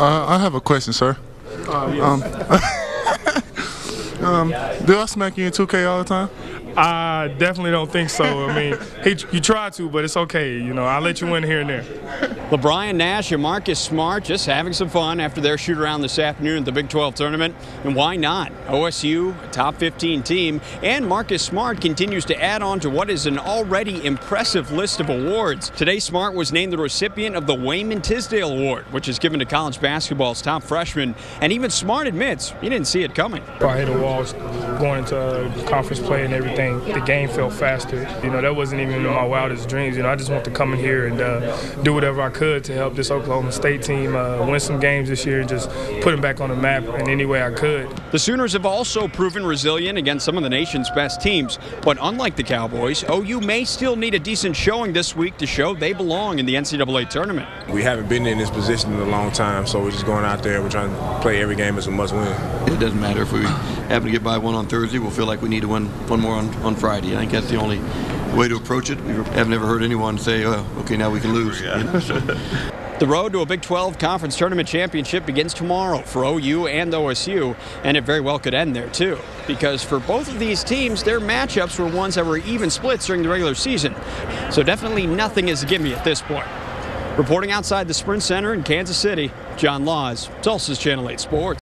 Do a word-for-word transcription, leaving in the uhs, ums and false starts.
Uh, I have a question, sir. Uh, yes. um, um, do I smack you in two K all the time? I definitely don't think so. I mean, he, you try to, but it's okay. You know, I'll let you in here and there. Le'Bryan Nash and Marcus Smart just having some fun after their shoot-around this afternoon at the Big twelve tournament. And why not? O S U, a top fifteen team, and Marcus Smart continues to add on to what is an already impressive list of awards. Today, Smart was named the recipient of the Wayman Tisdale Award, which is given to college basketball's top freshmen. And even Smart admits he didn't see it coming. I hit a wall going into conference play and everything. The game felt faster. You know, that wasn't even in my wildest dreams. You know, I just want to come in here and uh, do whatever I could to help this Oklahoma State team uh, win some games this year and just put them back on the map in any way I could. The Sooners have also proven resilient against some of the nation's best teams. But unlike the Cowboys, O U may still need a decent showing this week to show they belong in the N C double A tournament. We haven't been in this position in a long time, so we're just going out there. We're trying to play every game as a must win. It doesn't matter if we happen to get by one on Thursday. We'll feel like we need to win one more on on Friday. I think that's the only way to approach it. I've never heard anyone say, oh, okay, now we can lose. Yeah. You know, so. The road to a Big twelve Conference Tournament Championship begins tomorrow for O U and O S U, and it very well could end there too, because for both of these teams, their matchups were ones that were even splits during the regular season. So definitely nothing is a gimme at this point. Reporting outside the Sprint Center in Kansas City, John Laws, Tulsa's Channel eight Sports.